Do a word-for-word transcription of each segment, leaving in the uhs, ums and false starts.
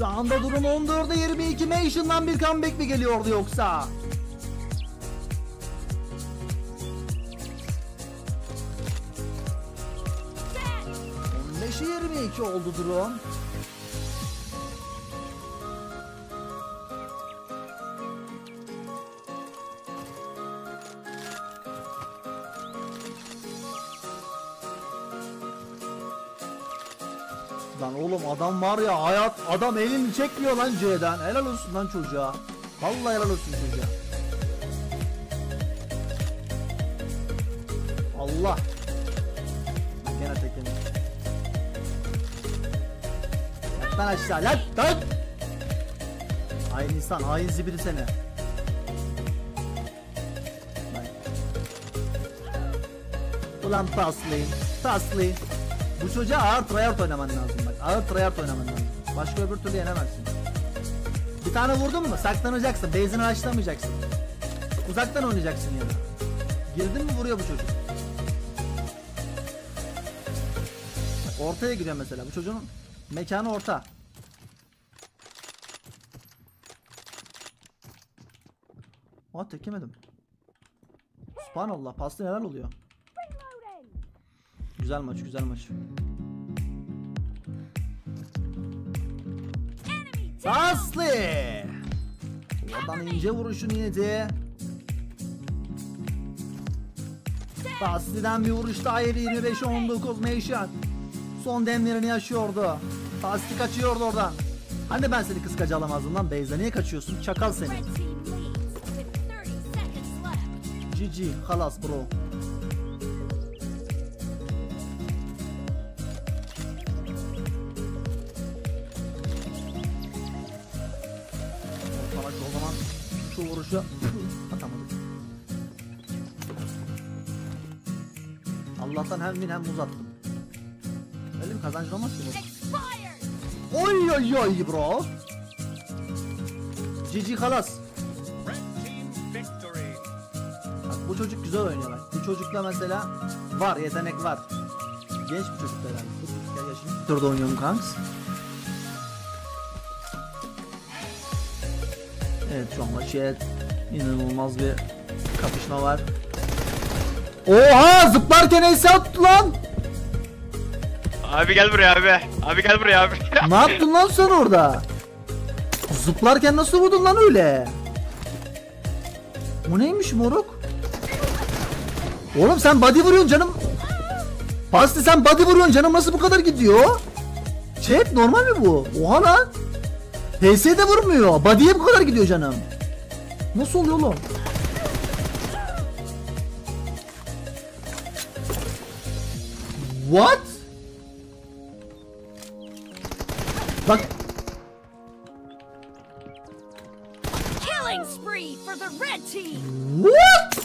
Şu anda durum on dörde yirmi iki. Mation'dan bir comeback mi geliyordu yoksa? on beşe yirmi iki oldu durum. Lan oğlum adam var ya, hayat adam elini çekmiyor lan C'den. Helal olsun lan çocuğa. Vallahi helal olsun çocuğa. Allah. Gene tekledim. Lan aşağı lan lan. Aynı insan, aynı zibiri seni. Lan. Ulan taslayın, taslayın. Bu çocuğa ağır tryhard oynaman lazım bak. Ağır tryhard oynaman lazım. Başka öbür türlü yenemezsin. Bir tane vurdun mu saklanacaksın. Base'ini açlamayacaksın. Uzaktan oynayacaksın yani. Girdin mi vuruyor bu çocuk. Bak, ortaya giriyor mesela. Bu çocuğun mekanı orta. Aa tek yemedim. Subhanallah, pasta neler oluyor. Güzel maç, güzel maç. Aslı! Oradan ince vuruşunu yedi. Aslı'dan bir vuruş daha yedi. yirmi beşe on dokuz Meyşan. Son demlerini yaşıyordu. Aslı kaçıyordu oradan. Hani ben seni kıskaca alamazdım lan Beyza. Niye kaçıyorsun? Çakal seni. Cici, halas bro. Vuruşu atamadık. Allah'tan hem min hem uzattım. Öyle mi kazancın olmaz ki? Oy oy oy bro. Cici halas. Bak, bu çocuk güzel oynuyor bak. Bu çocukla mesela var, yetenek var. Genç bir çocuk herhalde. Dörde oynuyorum kanks. Evet şu an maçı inanılmaz bir kapışma var. Oha zıplarken else attı lan. Abi gel buraya abi. Abi gel buraya abi. Ne yaptın lan sen orada? Zıplarken nasıl vurdun lan öyle? Bu neymiş moruk? Oğlum sen body vuruyorsun canım. Pasti sen body vuruyorsun canım, nasıl bu kadar gidiyor? Chat normal mi bu? Oha lan. P S'de vurmuyor. Body'ye bu kadar gidiyor canım. Nasıl oluyor oğlum? What? Bak. Killing spree for the red team. What?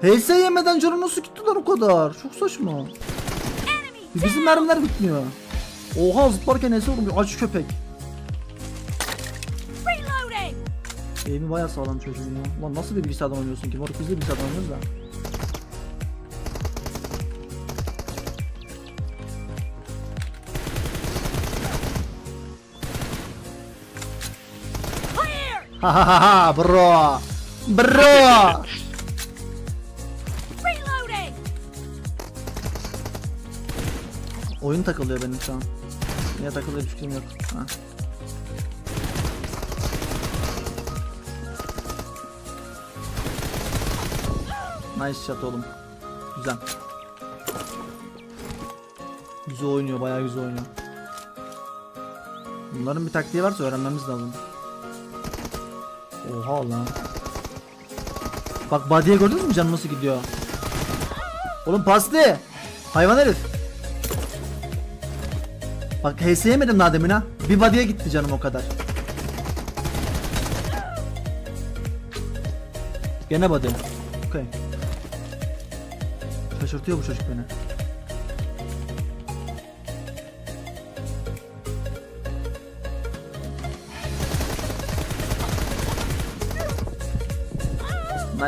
P S yemeden canım nasıl gittiler o kadar? Çok saçma. Bizim mermiler bitmiyor. Oha zıplarken neyse vurmuyor. Aç köpek. Evi bayağı sağlam çocuğun ya. Ulan nasıl bir bilgisayardan oynuyorsun ki? Moruk, biz de bilgisayardan oynuyoruz da. Hahaha bro. Bro. Oyun takılıyor benim şu an. Niye takılıyor hiç fikrim yok. Ha. Nice shot oğlum. Güzel. Güzel oynuyor, bayağı güzel oynuyor. Bunların bir taktiği varsa öğrenmemiz lazım. Oha lan. Bak body'ye gördünüz mü canım nasıl gidiyor? Oğlum pasti. Hayvan herif. Bak H S yemedim daha demin ha. Bir body'ye gitti canım o kadar. Gene body. Okay. Şaşırtıyor bu çocuk beni.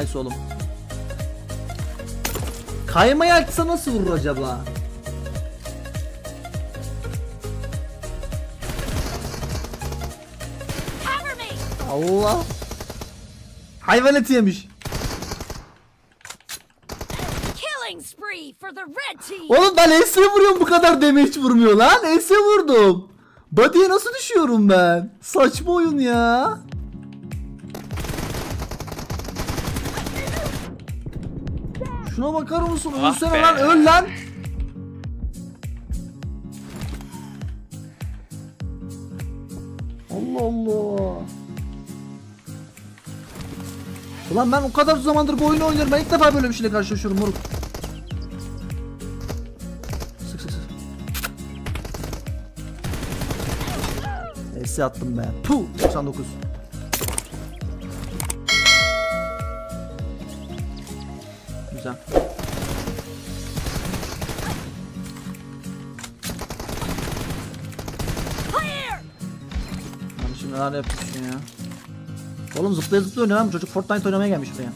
Nice oğlum. Kaymayı açsa nasıl vurur acaba? Allah. Hayvan eti yemiş. Oğlum ben S'ye vuruyorum, bu kadar damage vurmuyor lan. S'ye vurdum. Body'ye nasıl düşüyorum ben? Saçma oyun ya. Şuna bakar mısın? Ölsene ah lan, öl lan. Allah Allah. Ulan ben o kadar zamandır bu oyunu oynuyorum. Ben ilk defa böyle bir şeyle karşılaşıyorum moruk. Sık sık sık. Esi attım be. Puh. doksan dokuz. Güzel. Lan şimdi neler yapıyorsun ya? Oğlum zıplaya zıplaya oynuyor mu? Çocuk Fortnite oynamaya gelmiş buraya.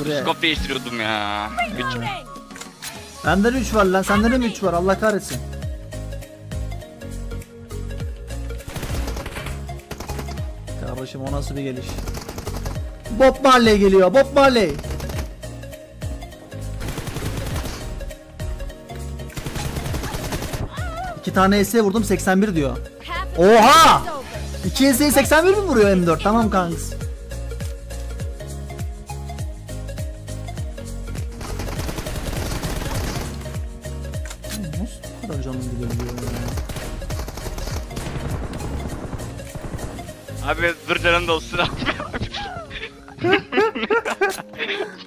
Abi skop değiştiriyordum ya. Benden üç var lan, senden de mi üç var? Allah kahretsin. Kardeşim o nasıl bir geliş? Bob Marley geliyor, Bob Marley. İki tane S vurdum, seksen bir diyor. Oha! İki S'yi seksen bir mi vuruyor M dört? Tamam kanks. Nasıl bu kadar canım gidiyor ya? Abi dur canım da olsun abi.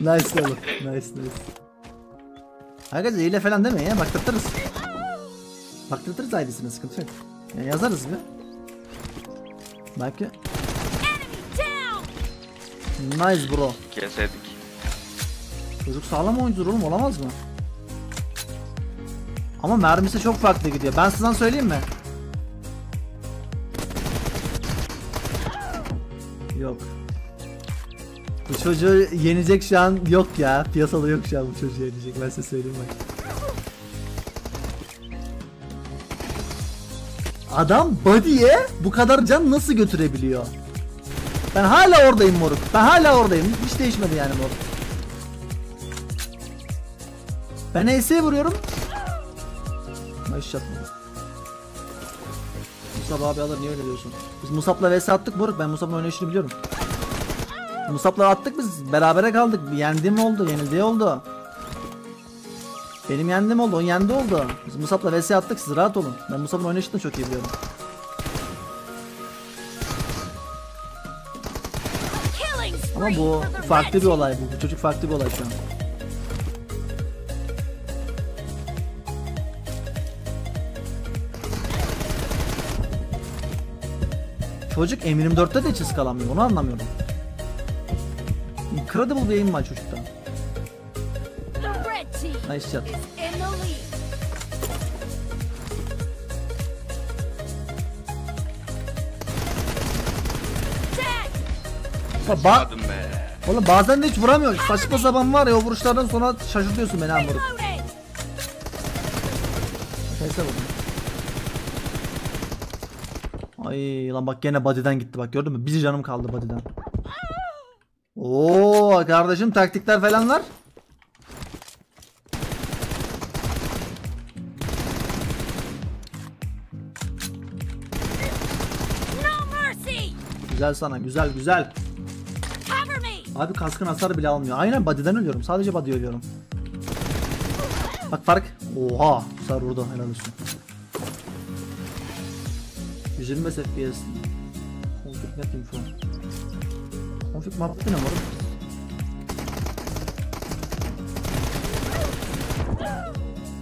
Nice oğlum, nice nice. Arkadaşlar hile falan deme ya, baktırtırız. Baktırtırız ailesine, sıkıntı yok. Yani yazarız bir. Belki. Nice bro. Keseydik. Çocuk sağlam oyuncudur oğlum, olamaz mı? Ama mermisi çok farklı gidiyor. Ben sizden söyleyeyim mi? Yok. Bu çocuğu yenecek şu an yok ya. Piyasada yok şu an bu çocuğu yenecek. Ben size söyleyeyim bak. Adam body'ye bu kadar can nasıl götürebiliyor? Ben hala oradayım moruk. Ben hala oradayım. Hiç değişmedi yani moruk. Ben E'ye vuruyorum. Hiç yapmadım. Musab abi alır, niye öyle diyorsun? Biz Musab'la vs attık moruk. Ben Musab'ın oynayışını biliyorum. Musab'la attık biz, berabere kaldık. Yendiğim oldu, yenildiği oldu. Benim yendiğim oldu, onun yendi oldu. Biz Musab'la vs attık, siz rahat olun. Ben Musab'ın oynayışını çok iyi biliyorum. Ama bu farklı bir olay bu. Bu çocuk farklı bir olay şu an. Çocuk M yirmi dörtte de hiç ıskalanmıyor, onu anlamıyorum. Incredible bir aim var çocukta. Nice shot. Ba Oğlum bazen de hiç vuramıyor. Saçma sapan var ya, o vuruşlardan sonra şaşırtıyorsun beni amuruk. Ay lan bak, gene body'den gitti bak, gördün mü? Bir canım kaldı body'den. Oo kardeşim, taktikler falan var. Güzel sana, güzel güzel. Abi kaskın hasar bile almıyor. Aynen body'den ölüyorum, sadece body'ye ölüyorum. Bak fark. Oha, hasar vurdu, helal olsun. yüz yirmi F P S. Config net info. Config muhabbeti ne var?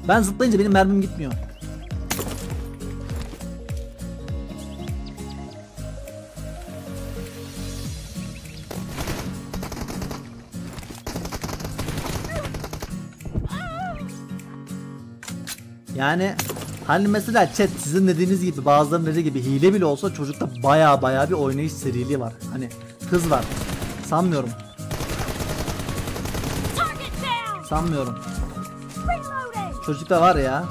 Ben zıplayınca benim mermim gitmiyor. Yani hani mesela chat, sizin dediğiniz gibi, bazılarının dediği gibi hile bile olsa çocukta baya baya bir oynayış seriliği var. Hani hız var, Sanmıyorum. Sanmıyorum. Çocuk da var ya.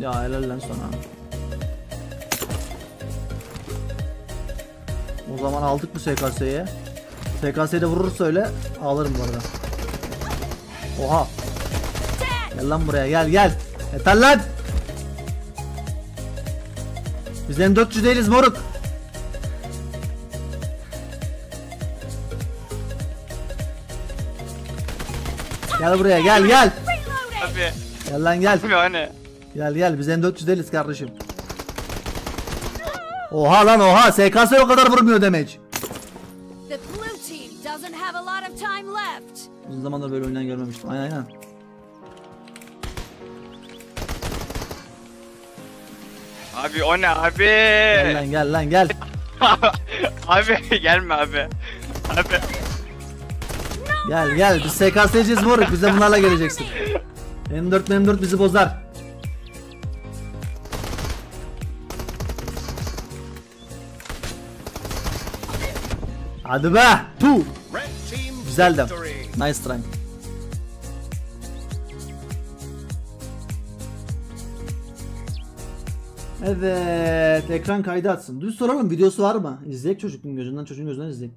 Ya helal lan sana. O zaman aldık bu S K S'yi. S K S'yi de vurursa öyle ağlarım bu arada. Oha. Gel lan buraya, gel gel. Yeter lan. Biz M dört yüz değiliz moruk. Gel buraya, gel gel. Abi. Gel lan gel. Abi, gel gel, biz M dört yüz değiliz kardeşim. Oha lan oha, S K S o kadar vurmuyor demek. Uzun zamandır böyle oynayan görmemiştim. Aynen aynen. Abi o ne abi? Gel lan gel lan gel. Abi gelme abi. Abi. Gel gel, biz S K S'ciyiz moruk, bize bunlarla geleceksin. M dört M dört bizi bozar. Hadi be! Tu! Güzeldi. Nice try. Evet, ekran kaydı atsın. Düz soralım, videosu var mı? İzleyek, çocukluğun gözünden, çocuğun gözünden izleyek.